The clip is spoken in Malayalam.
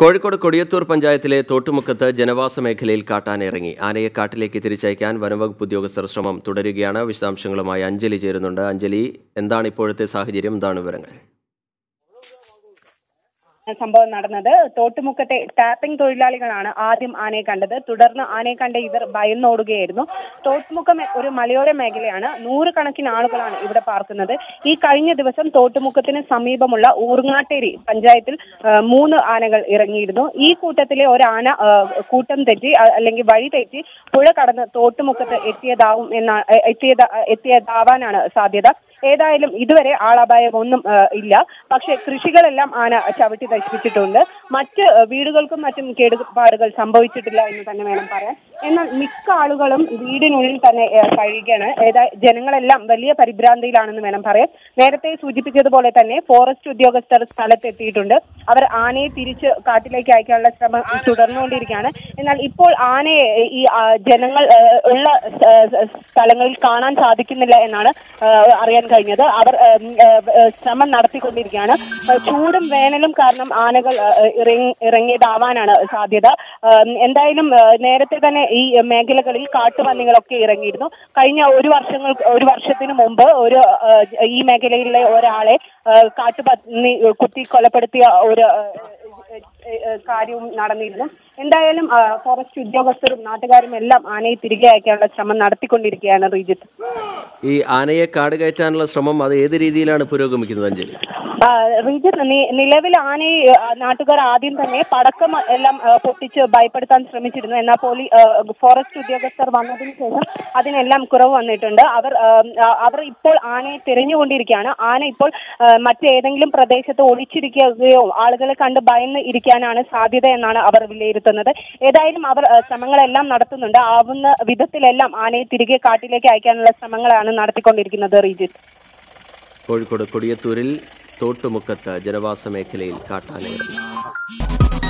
കോഴിക്കോട് കൊടിയത്തൂർ പഞ്ചായത്തിലെ തോട്ടുമുക്കത്ത് ജനവാസ മേഖലയിൽ കാട്ടാനിറങ്ങി ആനയെ കാട്ടിലേക്ക് തിരിച്ചയക്കാൻ വനംവകുപ്പ് ഉദ്യോഗസ്ഥർ ശ്രമം തുടരുകയാണ്. വിശദാംശങ്ങളുമായി അഞ്ജലി ചേരുന്നുണ്ട്. അഞ്ജലി, എന്താണ് ഇപ്പോഴത്തെ സാഹചര്യം, എന്താണ് വിവരങ്ങൾ? സംഭവം നടന്നത് തോട്ടുമുക്കത്തെ ടാപ്പിംഗ് തൊഴിലാളികളാണ് ആദ്യം ആനയെ കണ്ടത്. തുടർന്ന് ആനയെ കണ്ട ഇവർ ഭയന്നോടുകയായിരുന്നു. തോട്ടുമുക്കം ഒരു മലയോര മേഖലയാണ്. നൂറുകണക്കിന് ആളുകളാണ് ഇവിടെ പാർക്കുന്നത്. ഈ കഴിഞ്ഞ ദിവസം തോട്ടുമുക്കത്തിന് സമീപമുള്ള ഊർങ്ങാട്ടേരി പഞ്ചായത്തിൽ 3 ആനകൾ ഇറങ്ങിയിരുന്നു. ഈ കൂട്ടത്തിലെ ഒരാന കൂട്ടം തെറ്റി അല്ലെങ്കിൽ വഴി തെറ്റി പുഴ കടന്ന് തോട്ടുമുക്കത്ത് എത്തിയതാവാനാണ് സാധ്യത. ഏതായാലും ഇതുവരെ ആളപായം ഒന്നും ഇല്ല. പക്ഷെ കൃഷികളെല്ലാം ആന ചവിട്ടി നശിപ്പിച്ചിട്ടുണ്ട്. മറ്റ് വീടുകൾക്കും മറ്റും കേടുപാടുകൾ സംഭവിച്ചിട്ടില്ല എന്ന് തന്നെ വേണം പറയാൻ. എന്നാൽ മിക്ക ആളുകളും വീടിനുള്ളിൽ തന്നെ കഴിയുകയാണ്. ജനങ്ങളെല്ലാം വലിയ പരിഭ്രാന്തിയിലാണെന്ന് വേണം പറയാൻ. നേരത്തെ സൂചിപ്പിച്ചതുപോലെ തന്നെ ഫോറസ്റ്റ് ഉദ്യോഗസ്ഥർ സ്ഥലത്തെത്തിയിട്ടുണ്ട്. അവർ ആനയെ തിരിച്ച് കാട്ടിലേക്ക് അയക്കാനുള്ള ശ്രമം തുടർന്നുകൊണ്ടിരിക്കുകയാണ്. എന്നാൽ ഇപ്പോൾ ആനയെ ഈ ജനങ്ങൾ ഉള്ള സ്ഥലങ്ങളിൽ കാണാൻ സാധിക്കുന്നില്ല എന്നാണ് അറിയാൻ കഴിഞ്ഞത്. അവർ ശ്രമം നടത്തിക്കൊണ്ടിരിക്കുകയാണ്. ചൂടും വേനലും കാരണം ആനകൾ ഇറങ്ങിയതാവാനാണ് സാധ്യത. എന്തായാലും നേരത്തെ തന്നെ ഈ മേഖലകളിൽ കാട്ടുപന്നികളൊക്കെ ഇറങ്ങിയിരുന്നു. കഴിഞ്ഞ ഒരു വർഷത്തിന് മുമ്പ് ഈ മേഖലയിലെ ഒരാളെ കാട്ടുപന്നി കുത്തി കൊലപ്പെടുത്തിയ ഒരു കാര്യവും നടന്നിരുന്നു. എന്തായാലും ഫോറസ്റ്റ് ഉദ്യോഗസ്ഥരും നാട്ടുകാരും എല്ലാം ആനയെ തിരികെ അയക്കാനുള്ള ശ്രമം നടത്തിക്കൊണ്ടിരിക്കുകയാണ്. റീജിത്ത്, ഈ ആനയെ കാട് കയറ്റാനുള്ള ശ്രമം അത് ഏത് രീതിയിലാണ് പുരോഗമിക്കുന്നത് അഞ്ജലി? റീജിത്ത്, നിലവിൽ ആനയെ നാട്ടുകാർ ആദ്യം തന്നെ പടക്കം എല്ലാം പൊട്ടിച്ച് ഭയപ്പെടുത്താൻ ശ്രമിച്ചിരുന്നു. എന്നാൽ ഫോറസ്റ്റ് ഉദ്യോഗസ്ഥർ വന്നതിന് ശേഷം അതിനെല്ലാം കുറവ് വന്നിട്ടുണ്ട്. അവർ ഇപ്പോൾ ആനയെ തിരഞ്ഞുകൊണ്ടിരിക്കുകയാണ്. ആന ഇപ്പോൾ മറ്റേതെങ്കിലും പ്രദേശത്ത് ഒളിച്ചിരിക്കുകയോ ആളുകളെ കണ്ട് ഭയന്ന് ഇരിക്കാനാണ് സാധ്യത എന്നാണ് അവർ വിലയിരുത്തുന്നത്. ഏതായാലും അവർ ശ്രമങ്ങളെല്ലാം നടത്തുന്നുണ്ട്. ആവുന്ന വിധത്തിലെല്ലാം ആനയെ തിരികെ കാട്ടിലേക്ക് അയക്കാനുള്ള ശ്രമങ്ങളാണ് നടത്തിക്കൊണ്ടിരിക്കുന്നത്. റീജിത്ത്, കോഴിക്കോട് കൊടിയത്തൂരിൽ തോട്ടുമുക്കത്ത് ജനവാസ മേഖലയിൽ കാട്ടാനയിറങ്ങി.